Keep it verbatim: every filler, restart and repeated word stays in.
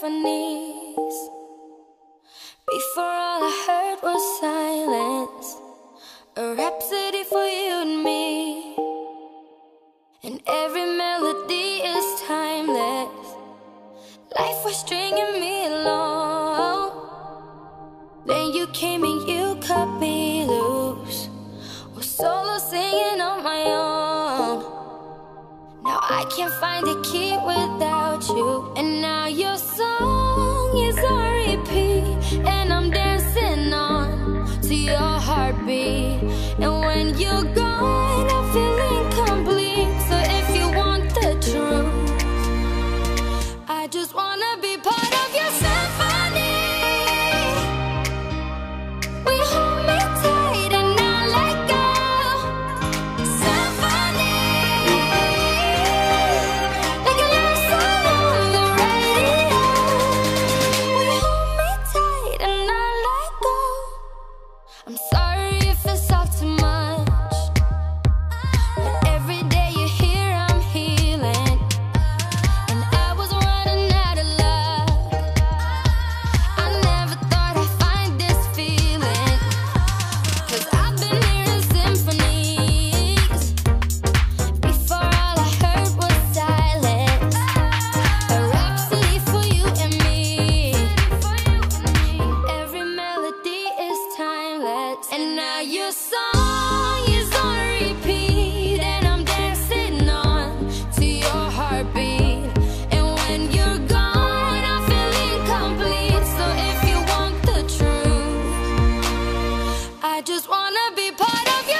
symphonies. Before all I heard was silence, a rhapsody for you and me. And every melody is timeless. Life was stringing me along. Then you came and you cut me loose. Was solo singing on my own. Now I can't find a key without you. And now your song is on repeat. And I'm dancing on to your heartbeat. And when you're gone, I feel incomplete. So if you want the truth, I just wanna be part of your symphony. I just wanna be part of your